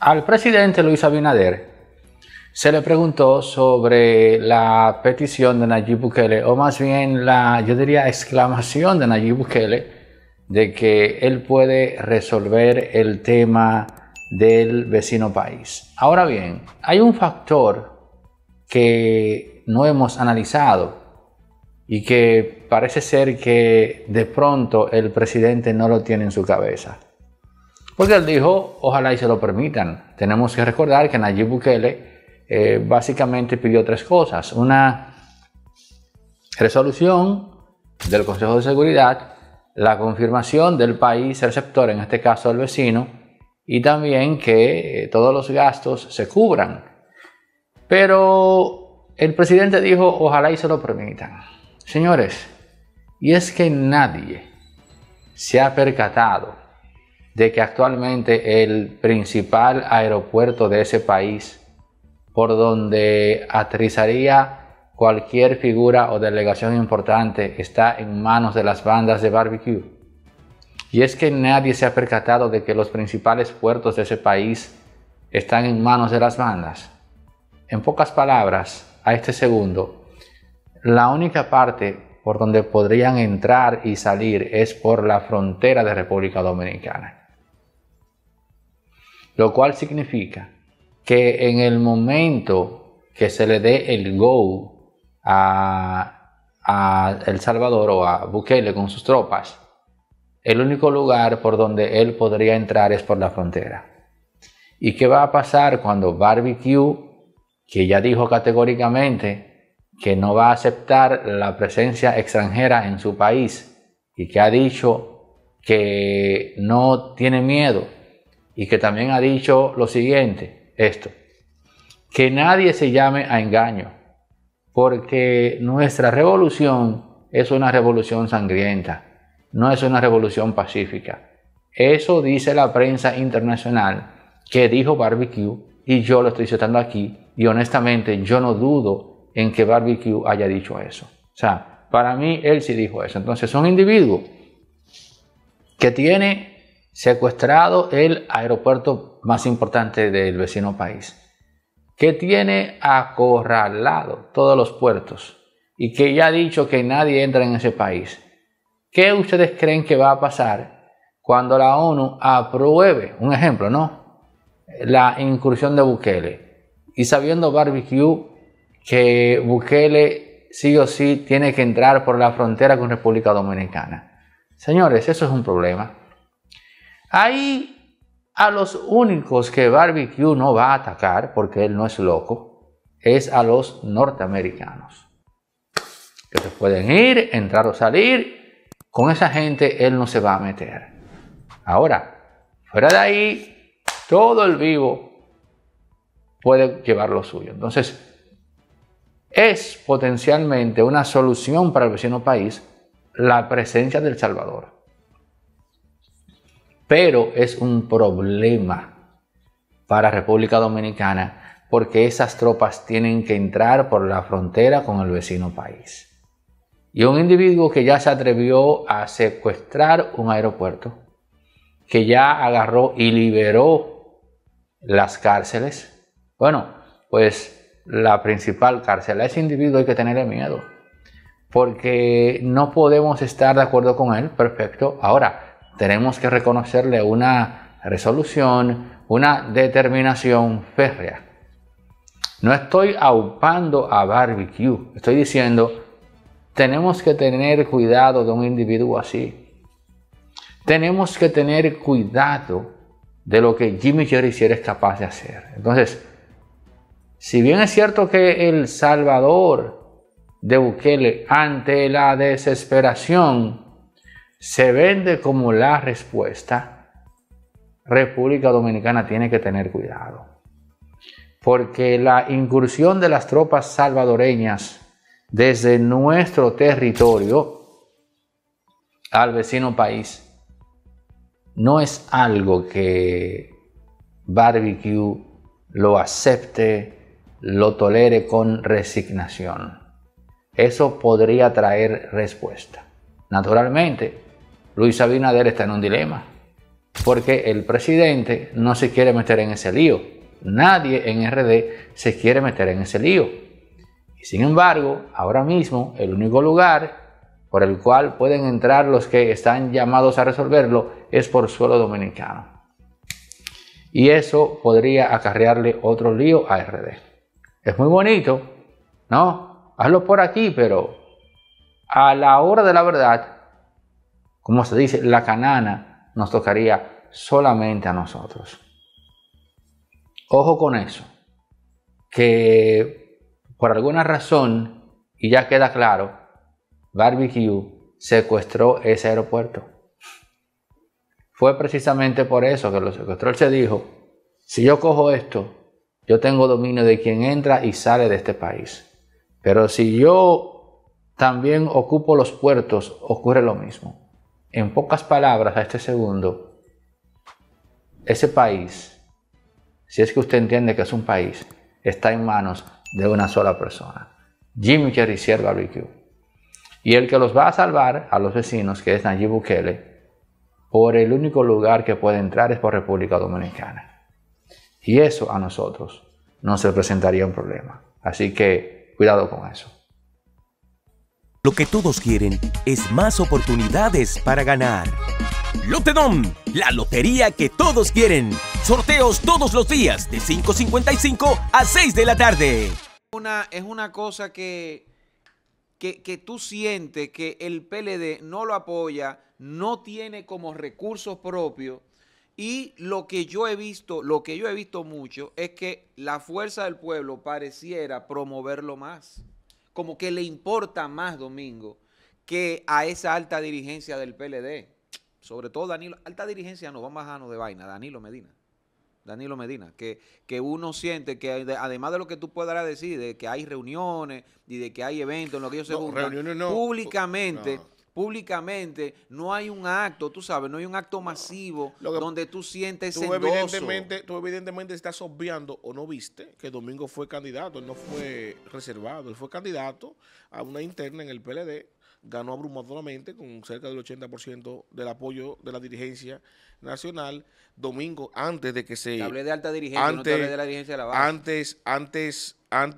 Al presidente Luis Abinader se le preguntó sobre la petición de Nayib Bukele, o más bien la, yo diría, exclamación de Nayib Bukele de que él puede resolver el tema del vecino país. Ahora bien, hay un factor que no hemos analizado y que parece ser que de pronto el presidente no lo tiene en su cabeza. Porque él dijo, ojalá y se lo permitan. Tenemos que recordar que Nayib Bukele básicamente pidió tres cosas. Una resolución del Consejo de Seguridad, la confirmación del país receptor, en este caso el vecino, y también que todos los gastos se cubran. Pero el presidente dijo, ojalá y se lo permitan. Señores, y es que nadie se ha percatado de que actualmente el principal aeropuerto de ese país, por donde aterrizaría cualquier figura o delegación importante, está en manos de las bandas de Barbecue. Y es que nadie se ha percatado de que los principales puertos de ese país están en manos de las bandas. En pocas palabras, a este segundo, la única parte por donde podrían entrar y salir es por la frontera de República Dominicana. Lo cual significa que en el momento que se le dé el go a El Salvador o a Bukele con sus tropas, el único lugar por donde él podría entrar es por la frontera. ¿Y qué va a pasar cuando Barbecue, que ya dijo categóricamente que no va a aceptar la presencia extranjera en su país y que ha dicho que no tiene miedo y que también ha dicho lo siguiente, esto, que nadie se llame a engaño porque nuestra revolución es una revolución sangrienta, no es una revolución pacífica? Eso dice la prensa internacional que dijo Barbecue y yo lo estoy citando aquí y honestamente yo no dudo en que Barbecue haya dicho eso. O sea, para mí él sí dijo eso. Entonces son individuos que tiene secuestrado el aeropuerto más importante del vecino país, que tiene acorralado todos los puertos y que ya ha dicho que nadie entra en ese país. ¿Qué ustedes creen que va a pasar cuando la ONU apruebe, un ejemplo, ¿no?, la incursión de Bukele? Y sabiendo Barbecue que Bukele sí o sí tiene que entrar por la frontera con República Dominicana. Señores, eso es un problema. Ahí a los únicos que Barbecue no va a atacar, porque él no es loco, es a los norteamericanos. Que se pueden ir, entrar o salir. Con esa gente él no se va a meter. Ahora, fuera de ahí, todo el vivo puede llevar lo suyo. Entonces, es potencialmente una solución para el vecino país la presencia de El Salvador. Pero es un problema para República Dominicana porque esas tropas tienen que entrar por la frontera con el vecino país. Y un individuo que ya se atrevió a secuestrar un aeropuerto, que ya agarró y liberó las cárceles, bueno, pues la principal cárcel, a ese individuo hay que tenerle miedo porque no podemos estar de acuerdo con él, perfecto. Ahora, tenemos que reconocerle una resolución, una determinación férrea. No estoy aupando a Barbecue, estoy diciendo, tenemos que tener cuidado de un individuo así. Tenemos que tener cuidado de lo que Jimmy Chérizier es capaz de hacer. Entonces, si bien es cierto que El Salvador de Bukele, ante la desesperación, se vende como la respuesta, República Dominicana tiene que tener cuidado. Porque la incursión de las tropas salvadoreñas desde nuestro territorio al vecino país no es algo que Barbecue lo acepte, lo tolere con resignación. Eso podría traer respuesta. Naturalmente, Luis Abinader está en un dilema. porque el presidente no se quiere meter en ese lío. Nadie en RD se quiere meter en ese lío. Y sin embargo, ahora mismo el único lugar por el cual pueden entrar los que están llamados a resolverlo es por suelo dominicano. Y eso podría acarrearle otro lío a RD. Es muy bonito, ¿no? Hazlo por aquí, pero a la hora de la verdad, como se dice, la canana nos tocaría solamente a nosotros. Ojo con eso, que por alguna razón, y ya queda claro, Barbecue secuestró ese aeropuerto. Fue precisamente por eso que lo secuestró. Él se dijo, si yo cojo esto, yo tengo dominio de quien entra y sale de este país. Pero si yo también ocupo los puertos, ocurre lo mismo. En pocas palabras, a este segundo, ese país, si es que usted entiende que es un país, está en manos de una sola persona, Jimmy Chérizier Barbecue. Y el que los va a salvar a los vecinos, que es Nayib Bukele, por el único lugar que puede entrar es por República Dominicana. Y eso a nosotros no se presentaría un problema. Así que cuidado con eso. Lo que todos quieren es más oportunidades para ganar. Lotedom, la lotería que todos quieren. Sorteos todos los días de 5:55 a 6 de la tarde. Es una cosa que tú sientes que el PLD no lo apoya, no tiene como recursos propios, y lo que yo he visto mucho es que la fuerza del pueblo pareciera promoverlo más, como que le importa más Domingo que a esa alta dirigencia del PLD, sobre todo Danilo, alta dirigencia no, vamos a dejarnos de vaina, Danilo Medina, que uno siente que además de lo que tú podrás decir, de que hay reuniones y de que hay eventos en los que ellos se juntan, no, públicamente no hay un acto, tú sabes, no hay un acto masivo donde tú sientes ese endoso. Tú evidentemente estás obviando o no viste que Domingo fue candidato, él no fue reservado, él fue candidato a una interna en el PLD, ganó abrumadoramente con cerca del 80% del apoyo de la dirigencia nacional. Domingo, antes de que se... Te hablé de alta dirigencia, antes, no te hablé de la dirigencia de la base. Antes,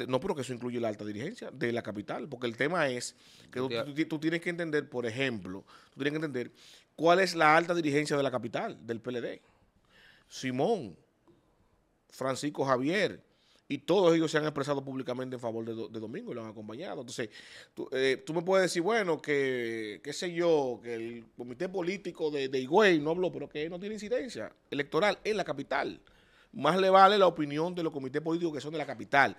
no, pero que eso incluye la alta dirigencia de la capital, porque el tema es que tú tienes que entender, por ejemplo, cuál es la alta dirigencia de la capital, del PLD. Simón, Francisco Javier, y todos ellos se han expresado públicamente en favor de Domingo y lo han acompañado. Entonces, tú me puedes decir, bueno, que qué sé yo, que el comité político de Higüey no habló, pero que no tiene incidencia electoral en la capital. Más le vale la opinión de los comités políticos que son de la capital.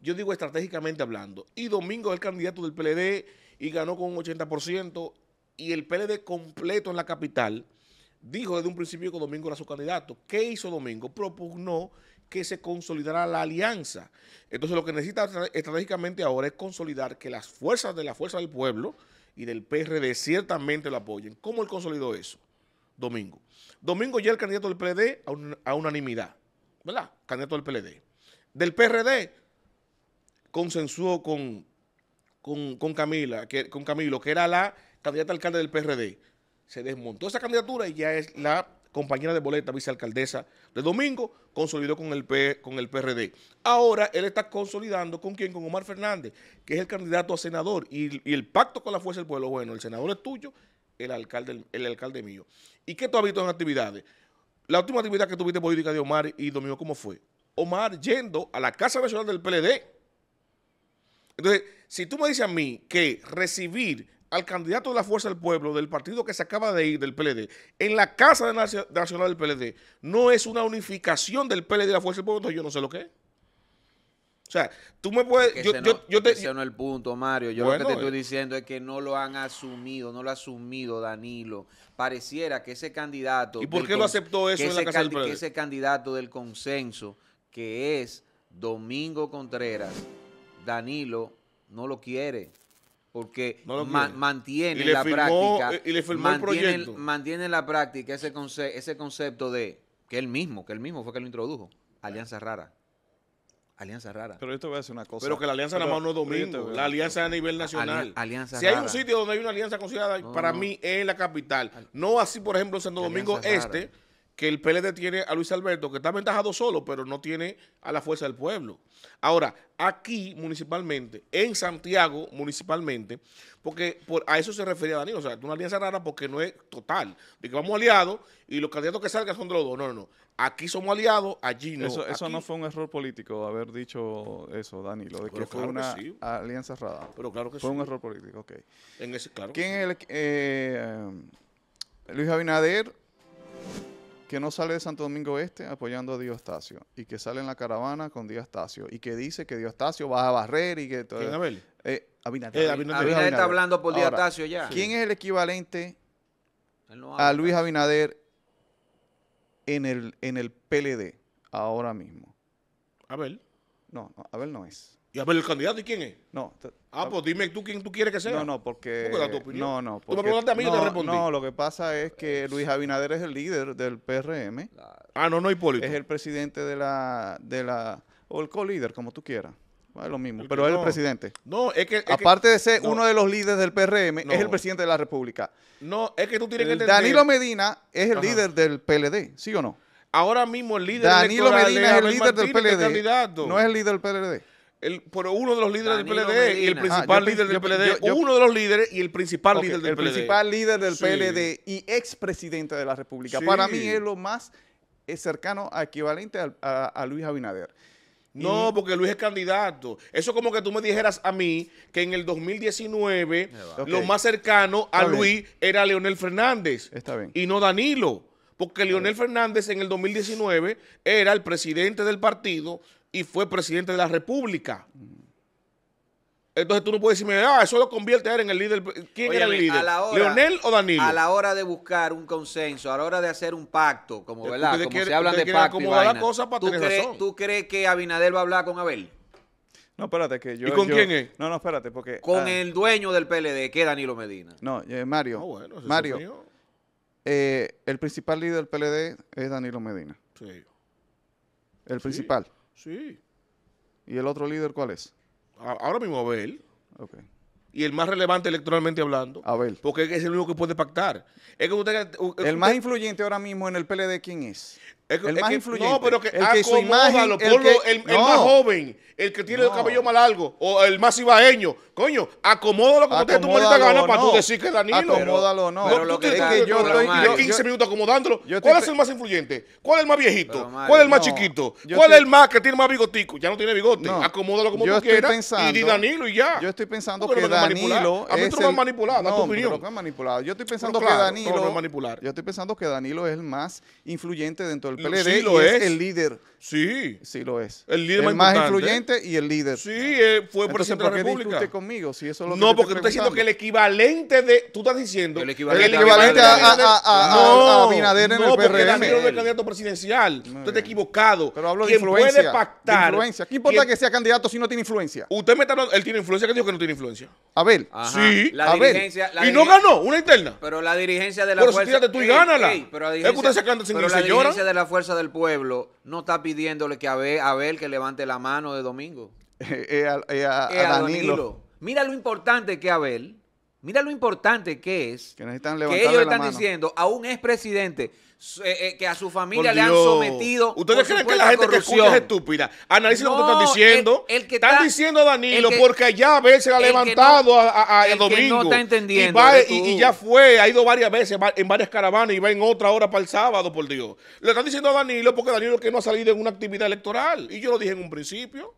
Yo digo estratégicamente hablando. Y Domingo es el candidato del PLD y ganó con un 80%, y el PLD completo en la capital dijo desde un principio que Domingo era su candidato. ¿Qué hizo Domingo? Propugnó que se consolidará la alianza. Entonces lo que necesita estratégicamente ahora es consolidar que las fuerzas de la Fuerza del Pueblo y del PRD ciertamente lo apoyen. ¿Cómo él consolidó eso? Domingo. Domingo ya el candidato del PLD a unanimidad, ¿verdad? Candidato del PLD. Del PRD consensuó con Camilo, que era la candidata alcalde del PRD. Se desmontó esa candidatura y ya es la compañera de boleta, vicealcaldesa de Domingo, consolidó con el PRD. Ahora él está consolidando ¿con quién? Con Omar Fernández, que es el candidato a senador, y el pacto con la Fuerza del Pueblo, bueno, el senador es tuyo, el alcalde mío. ¿Y qué tú has visto en actividades? La última actividad que tuviste política de Omar y Domingo, ¿cómo fue? Omar yendo a la Casa Nacional del PLD. Entonces, si tú me dices a mí que recibir al candidato de la Fuerza del Pueblo, del partido que se acaba de ir, del PLD, en la Casa Nacional del PLD, no es una unificación del PLD y la Fuerza del Pueblo, entonces yo no sé lo que es. O sea, tú me puedes... Ese no es el punto, Mario. Yo bueno, lo que te estoy diciendo es que no lo han asumido, no lo ha asumido Danilo. Pareciera que ese candidato... ¿Y por qué lo aceptó eso en la Casa del PLD? Que ese candidato del consenso, que es Domingo Contreras, Danilo no lo quiere. Porque no mantiene la práctica. Y le firmó el proyecto. Mantiene la práctica ese concepto de que él mismo fue que lo introdujo. Alianza rara. Alianza rara. Pero yo te voy a decir una cosa. Pero que la alianza nada más no es Domingo. La alianza es a nivel nacional. Alianza si rara. Hay un sitio donde hay una alianza considerada, para mí es la capital. No así, por ejemplo, Santo Domingo Este. que el PLD tiene a Luis Alberto, que está aventajado solo, pero no tiene a la fuerza del pueblo. Ahora, aquí municipalmente, en Santiago municipalmente, porque a eso se refería Danilo, o sea, una alianza rara porque no es total, de que vamos aliados y los candidatos que salgan son de los dos, no, no, no. Aquí somos aliados, allí no. Eso no fue un error político, haber dicho eso, Danilo, de que fue una alianza rara. Pero claro que sí. Fue un error político, ok. En ese, claro. ¿Quién es el Luis Abinader, que no sale de Santo Domingo Este apoyando a Díaz Tacio y que sale en la caravana con Díaz Tacio y que dice que Díaz Tacio va a barrer y que todo? ¿Quién, Abel? Abinader. Abinader está hablando por Díaz Tacio ya. ¿Quién es el equivalente a Luis Abinader en el PLD ahora mismo? Abel. No, Abel no es. ¿Y Abel el candidato? ¿Y quién es? No. Pues dime tú quién tú quieres que sea. No, porque... ¿Tú me das tu opinión? No, porque... Tú me preguntaste a mí y te respondí. No, lo que pasa es que Luis Abinader es el líder del PRM. No, Hipólito. Es el presidente de la... O el co-líder, como tú quieras. Es lo mismo, pero es el presidente. No, es que... Aparte de ser uno de los líderes del PRM, es el presidente de la República. No, es que tú tienes que entender... Danilo Medina es el líder del PLD, ¿sí o no? Ahora mismo el líder Danilo Medina es el líder del PLD. No es el líder del PLD. Pero uno de los líderes Danilo del PLD Medina. Y el principal líder del PLD. Uno de los líderes y el principal líder del PLD. El principal líder del PLD y expresidente de la República. Sí. Para mí es lo más cercano a equivalente a Luis Abinader. No, porque Luis es candidato. Eso como que tú me dijeras a mí que en el 2019 lo más cercano a Luis era Leonel Fernández. Está bien. Y no Danilo. Porque Leonel Fernández en el 2019 era el presidente del partido y fue presidente de la República. Entonces tú no puedes decirme, eso lo convierte a él en el líder. ¿Quién era el líder? ¿Leonel o Danilo? A la hora de buscar un consenso, a la hora de hacer un pacto, como ¿verdad? Como se hablan de pacto y vaina. ¿Tú crees que Abinader va a hablar con Abel? No, espérate, que yo... ¿Y con quién es? No, espérate, porque... Con el dueño del PLD, que es Danilo Medina. No, Mario. Bueno, Mario, el principal líder del PLD es Danilo Medina. Sí. El principal. Sí. ¿Y el otro líder cuál es? Ahora mismo Abel. Ok. Y el más relevante electoralmente hablando. Abel. Porque es el único que puede pactar. Es que usted, el más influyente ahora mismo en el PLD, ¿quién es? El más influyente. No, pero que acomódalo, el más joven, el que tiene el cabello más largo, o el más ibaeño. Coño, acomódalo como te dé tu maldita gana para tú decir que es Danilo. Acomódalo, no. Pero lo que es que yo estoy 15 minutos acomodándolo. ¿Cuál es el más influyente? ¿Cuál es el más viejito? ¿Cuál es el más chiquito? ¿Cuál es el más que tiene más bigotico? Ya no tiene bigote. Acomódalo como tú quieras y di Danilo y ya. Yo estoy pensando que Danilo... A mí tú me has manipulado, da tu opinión. No, manipulado. Yo estoy pensando que Danilo... Yo estoy pensando que Danilo es el más influyente dentro del PLD, sí, lo es el líder. Sí. Sí lo es. El líder más influyente y el líder. Sí, fue presidente de la República. ¿Por qué discute conmigo? Si eso es lo que no, porque tú estás diciendo que el equivalente de... Tú estás diciendo... El equivalente a Abinader en el PRM. No, porque Danilo no es candidato presidencial. Tú estás equivocado. Pero hablo de influencia. Quien puede pactar... influencia. ¿Qué importa que sea candidato si no tiene influencia? Usted me está hablando... Él tiene influencia. ¿Qué dijo que no tiene influencia? Abel. Sí. Abel. Y no ganó una interna. Pero la dirigencia de la fuerza... Pero si tírate tú y gánala. Es que usted se canta sin señora. La fuerza del pueblo no está pidiéndole que Abel que levante la mano de Domingo. A Danilo. Mira lo importante que Abel, mira lo importante que es que ellos están diciendo a un expresidente que a su familia le han sometido. ¿Ustedes creen que la gente que escucha es estúpida? Analicen lo que están diciendo. Están diciendo a Danilo porque allá Abel se le ha levantado a Domingo. Y ya fue, ha ido varias veces en varias caravanas y va en otra hora para el sábado, por Dios. Le están diciendo a Danilo porque Danilo que no ha salido en una actividad electoral. Y yo lo dije en un principio.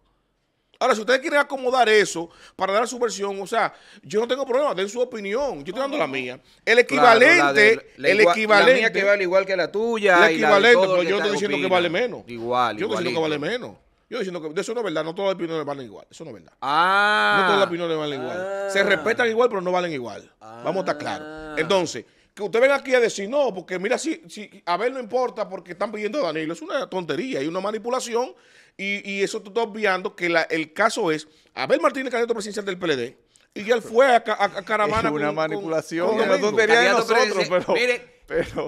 Ahora, si ustedes quieren acomodar eso para dar su versión, o sea, yo no tengo problema, den su opinión, yo estoy dando la mía. El equivalente, claro, la mía que vale igual que la tuya. El equivalente, pero yo no estoy diciendo que vale menos. Igual, yo no estoy diciendo que vale menos. Yo estoy diciendo que eso no es verdad, no todas las opiniones valen igual, eso no es verdad. No todas las opiniones valen igual. Se respetan igual, pero no valen igual. Vamos a estar claros. Entonces, que usted venga aquí a decir, no, porque mira, si a ver no importa porque están pidiendo a Danilo, es una tontería y una manipulación. Y eso tú estás obviando que el caso es Abel Martínez, candidato presidencial del PLD, y él fue a caravana. Es una manipulación, una tontería de nosotros, pero... Mire,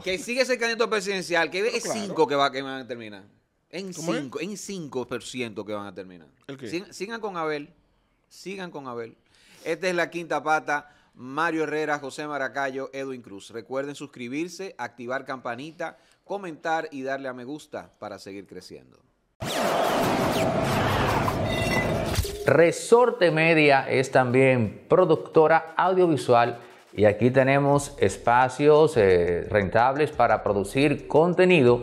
que sigue ese candidato presidencial, que es 5 que van a terminar. En 5% que van a terminar. Sigan con Abel, sigan con Abel. Esta es la quinta pata Mario Herrera, José Maracayo, Edwin Cruz. Recuerden suscribirse, activar campanita, comentar y darle a me gusta para seguir creciendo. Resorte Media es también productora audiovisual y aquí tenemos espacios rentables para producir contenido,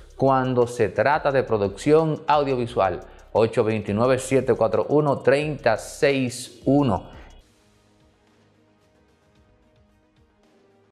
cuando se trata de producción audiovisual. 829-741-3061.